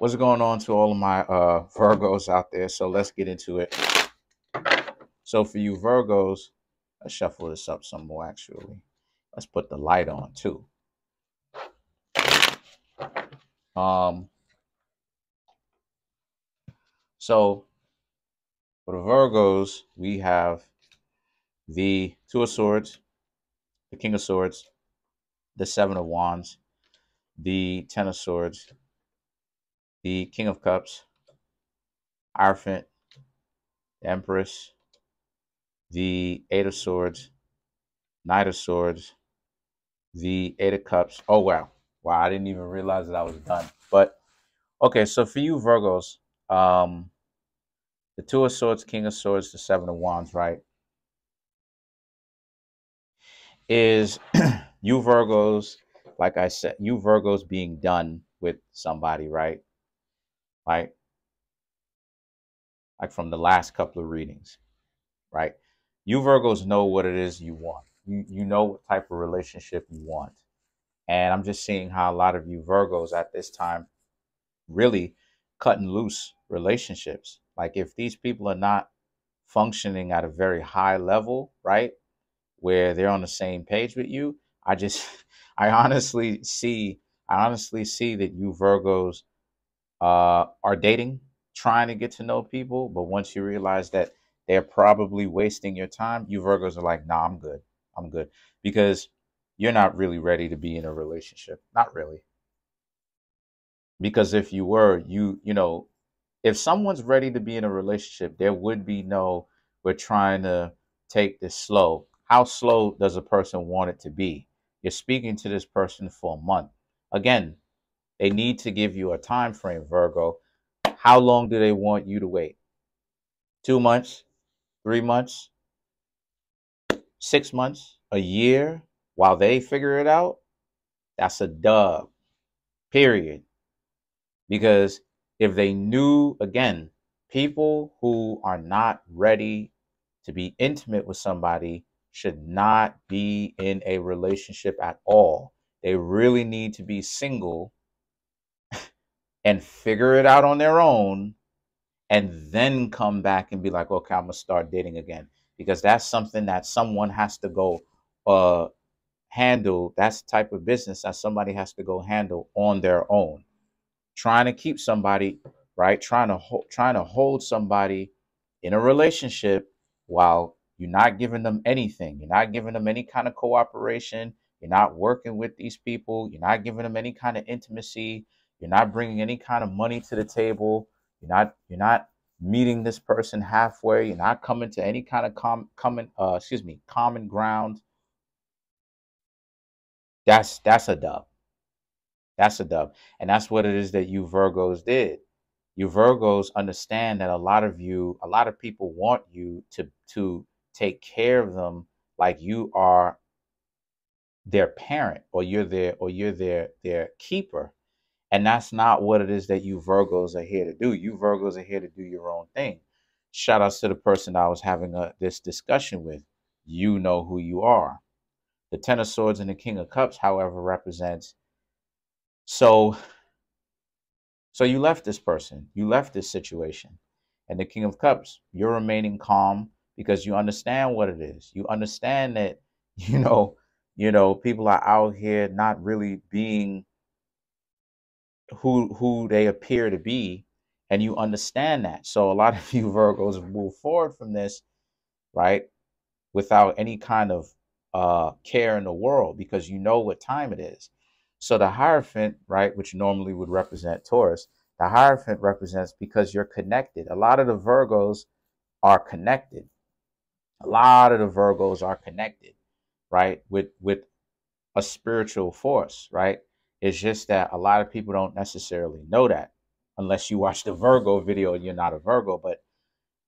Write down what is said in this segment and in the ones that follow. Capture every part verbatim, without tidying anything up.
What's going on to all of my uh, Virgos out there? So let's get into it. So for you Virgos, let's shuffle this up some more actually. Let's put the light on too. Um, so for the Virgos, we have the Two of Swords, the King of Swords, the Seven of Wands, the Ten of Swords, the King of Cups, Hierophant, the Empress, the Eight of Swords, Knight of Swords, the Eight of Cups. Oh, wow. Wow, I didn't even realize that I was done. But, okay, so for you Virgos, um, the Two of Swords, King of Swords, the Seven of Wands, right, is you Virgos, like I said, you Virgos being done with somebody, right? Like, like from the last couple of readings, right? You Virgos know what it is you want. You, you know what type of relationship you want. And I'm just seeing how a lot of you Virgos at this time really cutting loose relationships. Like if these people are not functioning at a very high level, right, where they're on the same page with you, I just, I honestly see, I honestly see that you Virgos uh, are dating, trying to get to know people. But once you realize that they're probably wasting your time, you Virgos are like, nah, I'm good. I'm good. Because you're not really ready to be in a relationship. Not really. Because if you were, you, you know, if someone's ready to be in a relationship, there would be no, we're trying to take this slow. How slow does a person want it to be? You're speaking to this person for a month. Again, they need to give you a time frame, Virgo. How long do they want you to wait? Two months, three months, six months, a year? While they figure it out, that's a dub, period. Because if they knew, again, people who are not ready to be intimate with somebody should not be in a relationship at all. They really need to be single and figure it out on their own and then come back and be like, okay, I'm gonna start dating again. Because that's something that someone has to go uh, handle. That's the type of business that somebody has to go handle on their own. Trying to keep somebody, right? Trying to hold, trying to hold somebody in a relationship while you're not giving them anything. You're not giving them any kind of cooperation. You're not working with these people. You're not giving them any kind of intimacy. You're not bringing any kind of money to the table. You're not, you're not meeting this person halfway. You're not coming to any kind of com common, uh, excuse me, common ground. That's, that's a dub. That's a dub. And that's what it is that you Virgos did. You Virgos understand that a lot of you, a lot of people want you to, to take care of them like you are their parent or you're their, or you're their, their keeper. And that's not what it is that you Virgos are here to do. You Virgos are here to do your own thing. Shout outs to the person I was having a, this discussion with. You know who you are. The Ten of Swords and the King of Cups, however, represents. So, so you left this person, you left this situation, and the King of Cups, you're remaining calm because you understand what it is. You understand that, you know, you know, people are out here not really being who, who they appear to be. And you understand that. So a lot of you Virgos move forward from this, right, without any kind of uh care in the world, because you know what time it is. So the Hierophant, right, which normally would represent Taurus, the Hierophant represents because you're connected. A lot of the Virgos are connected. A lot of the Virgos are connected, right, with with a spiritual force, right? It's just that a lot of people don't necessarily know that unless you watch the Virgo video and you're not a Virgo. But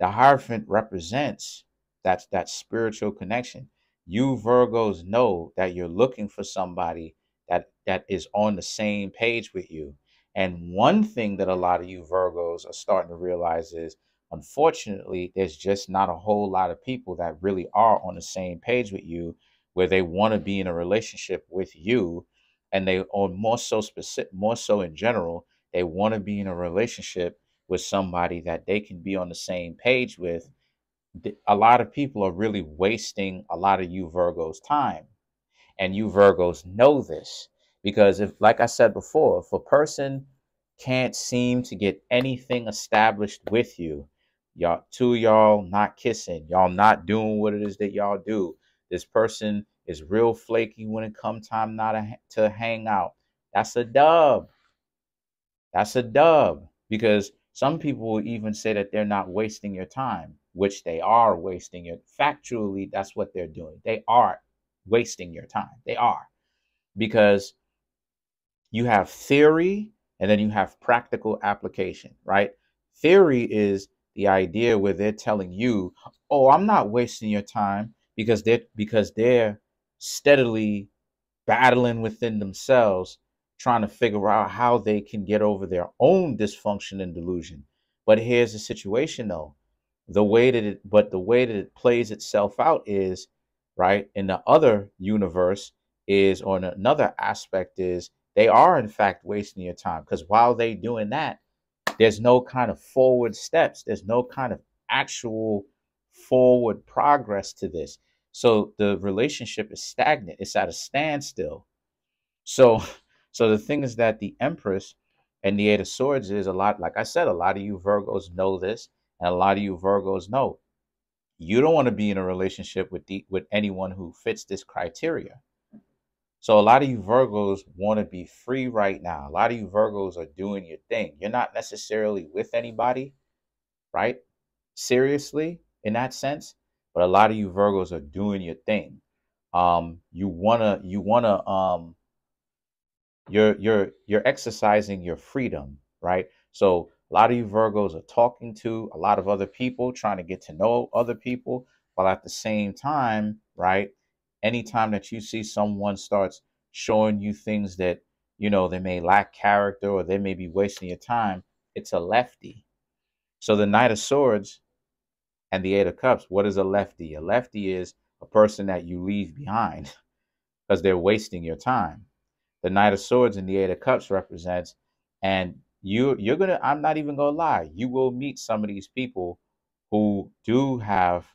the Hierophant represents that that spiritual connection. You Virgos know that you're looking for somebody that that is on the same page with you. And one thing that a lot of you Virgos are starting to realize is, unfortunately, there's just not a whole lot of people that really are on the same page with you, where they want to be in a relationship with you. And they are more so specific, more so in general, They want to be in a relationship with somebody that they can be on the same page with. A lot of people are really wasting a lot of you Virgos' time. And you Virgos know this, because if, like I said before, if a person can't seem to get anything established with you, y'all, two y'all not kissing, y'all not doing what it is that y'all do. This person is real flaky when it comes time not a, to hang out. That's a dub. That's a dub, because some people will even say that they're not wasting your time, which they are wasting your. Factually, that's what they're doing. They are wasting your time. They are, because you have theory and then you have practical application, right? Theory is the idea where they're telling you, oh, I'm not wasting your time, because they're, because they're steadily battling within themselves, trying to figure out how they can get over their own dysfunction and delusion. But here's the situation though, the way that it, but the way that it plays itself out is, right, in the other universe is, or in another aspect is, they are in fact wasting your time, because while they doing that, there's no kind of forward steps. There's no kind of actual forward progress to this. So the relationship is stagnant. It's at a standstill. So, so the thing is that the Empress and the Eight of Swords is a lot, like I said, a lot of you Virgos know this, and a lot of you Virgos know you don't want to be in a relationship with the, with anyone who fits this criteria. So a lot of you Virgos want to be free right now. A lot of you Virgos are doing your thing. You're not necessarily with anybody, right? Seriously, in that sense, but a lot of you Virgos are doing your thing. Um, you wanna, you wanna, um, you're you're you're exercising your freedom, right? So a lot of you Virgos are talking to a lot of other people, trying to get to know other people, while at the same time, right? Anytime that you see someone starts showing you things that, you know, they may lack character or they may be wasting your time, it's a lefty. So the Knight of Swords and the Eight of Cups, what is a lefty? A lefty is a person that you leave behind because they're wasting your time. The Knight of Swords and the Eight of Cups represents, and you, you're going to, I'm not even going to lie, you will meet some of these people who do have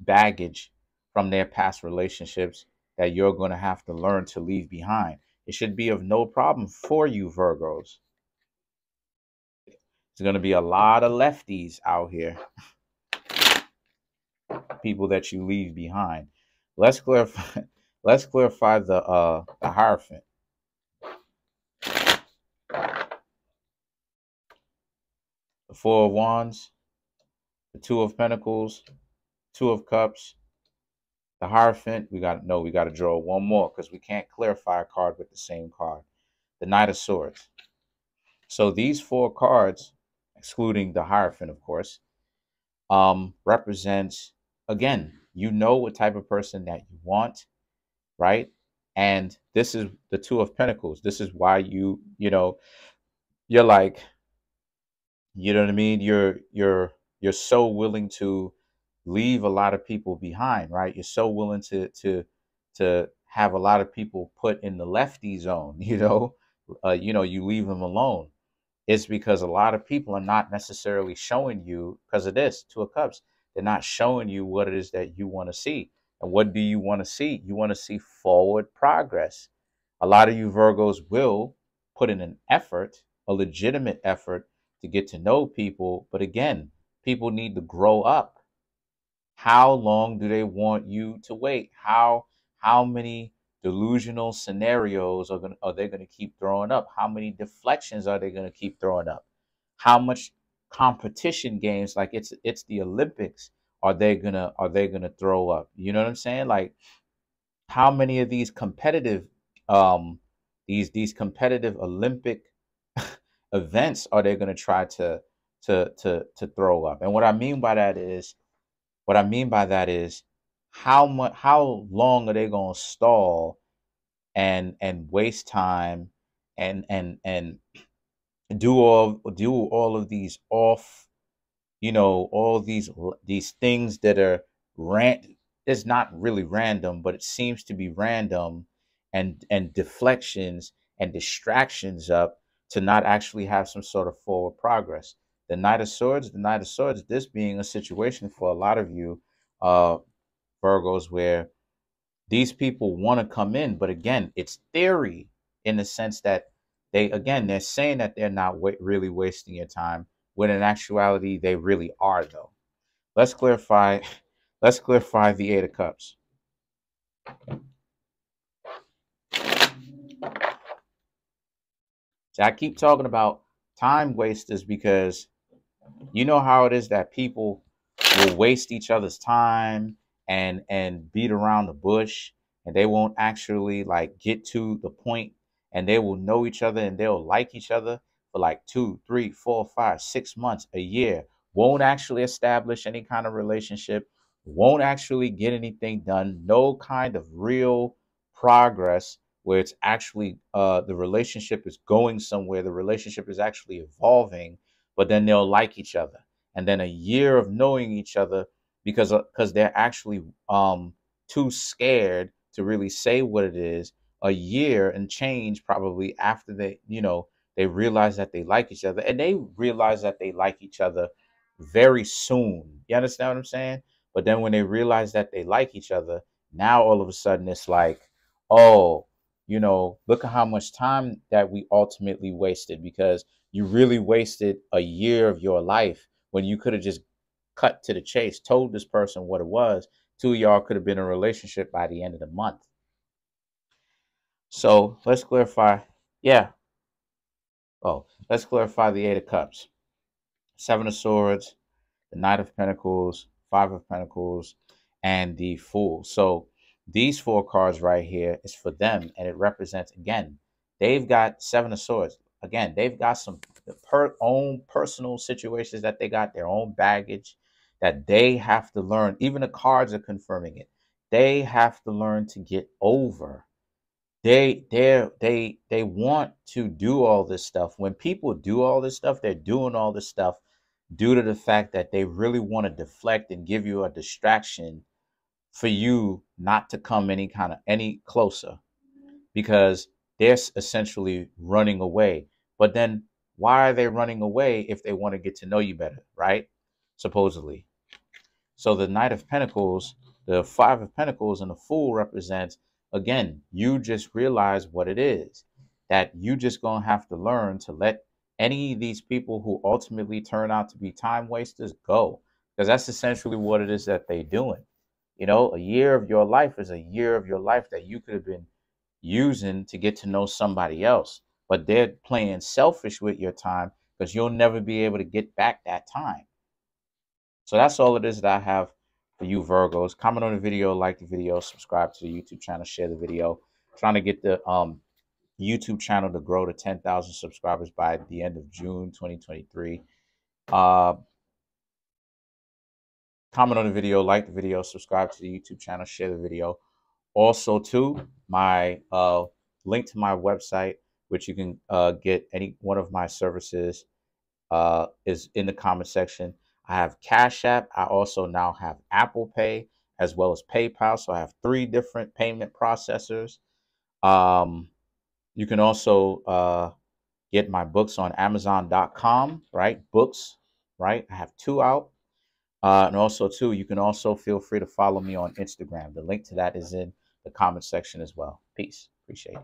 baggage from their past relationships that you're going to have to learn to leave behind. It should be of no problem for you Virgos. There's going to be a lot of lefties out here. People that you leave behind. Let's clarify, let's clarify the, uh, the Hierophant. The Four of Wands, the Two of Pentacles, Two of Cups, the Hierophant. We got no, we got to draw one more because we can't clarify a card with the same card. The Knight of Swords. So these four cards, excluding the Hierophant, of course, um, represents, again, you know what type of person that you want, right? And this is the Two of Pentacles. This is why you, you know, you're like, you know what I mean? You're, you're, you're so willing to leave a lot of people behind, right? You're so willing to to to have a lot of people put in the lefty zone, you know, uh, you know, you leave them alone. It's because a lot of people are not necessarily showing you, because of this Two of Cups, they're not showing you what it is that you want to see. And what do you want to see? You want to see forward progress. A lot of you Virgos will put in an effort, a legitimate effort, to get to know people. But again, people need to grow up. How long do they want you to wait? How how many delusional scenarios are gonna, are they going to keep throwing up? How many deflections are they going to keep throwing up? How much competition games, like it's it's the Olympics, are they gonna are they gonna throw up? You know what I'm saying? Like, how many of these competitive um these these competitive Olympic events are they going to try to to to to throw up? And what I mean by that is. What I mean by that is how much, how long are they going to stall and, and waste time and, and, and do all, do all of these off, you know, all these, these things that are random. It's not really random, but it seems to be random, and, and deflections and distractions up to not actually have some sort of forward progress. The Knight of Swords, the Knight of Swords, this being a situation for a lot of you uh, Virgos where these people want to come in, but again, it's theory in the sense that they, again, they're saying that they're not wa- really wasting your time, when in actuality, they really are though. Let's clarify, let's clarify the Eight of Cups. See, I keep talking about time wasters because you know how it is that people will waste each other's time and and beat around the bush, and they won't actually like get to the point, and they will know each other and they'll like each other for like two, three, four, five, six months, a year, won't actually establish any kind of relationship, won't actually get anything done, no kind of real progress where it's actually uh, the relationship is going somewhere, the relationship is actually evolving, but then they'll like each other. And then a year of knowing each other because because uh, they're actually um, too scared to really say what it is, a year and change probably after they, you know, they realize that they like each other, and they realize that they like each other very soon. You understand what I'm saying? But then when they realize that they like each other, now all of a sudden it's like, oh, you know, look at how much time that we ultimately wasted, because you really wasted a year of your life when you could have just cut to the chase, told this person what it was. Two of y'all could have been in a relationship by the end of the month. So let's clarify. Yeah. Oh, let's clarify the Eight of Cups. Seven of Swords, the Knight of Pentacles, Five of Pentacles, and the Fool. So these four cards right here is for them, and it represents, again, they've got Seven of Swords. Again, they've got some per own personal situations that they got, their own baggage that they have to learn. Even the cards are confirming it. They have to learn to get over. They, they, they, they want to do all this stuff. When people do all this stuff, they're doing all this stuff due to the fact that they really want to deflect and give you a distraction for you not to come any kind of any closer, because they're essentially running away. But then why are they running away if they want to get to know you better, right? Supposedly. So the Knight of Pentacles, the Five of Pentacles, and the Fool represents, again, you just realize what it is, that you just going to have to learn to let any of these people who ultimately turn out to be time wasters go, because that's essentially what it is that they're doing. You know, a year of your life is a year of your life that you could have been using to get to know somebody else. But they're playing selfish with your time because you'll never be able to get back that time. So that's all it is that I have for you Virgos. Comment on the video, like the video, subscribe to the YouTube channel, share the video. I'm trying to get the um, YouTube channel to grow to ten thousand subscribers by the end of June twenty twenty-three. Uh, Comment on the video, like the video, subscribe to the YouTube channel, share the video. Also, too, my uh, link to my website, which you can uh, get any one of my services, uh, is in the comment section. I have Cash App. I also now have Apple Pay as well as PayPal. So I have three different payment processors. Um, you can also uh, get my books on Amazon dot com, right? Books, right? I have two out. Uh, and also, too, you can also feel free to follow me on Instagram. The link to that is in the comment section as well. Peace. Appreciate it.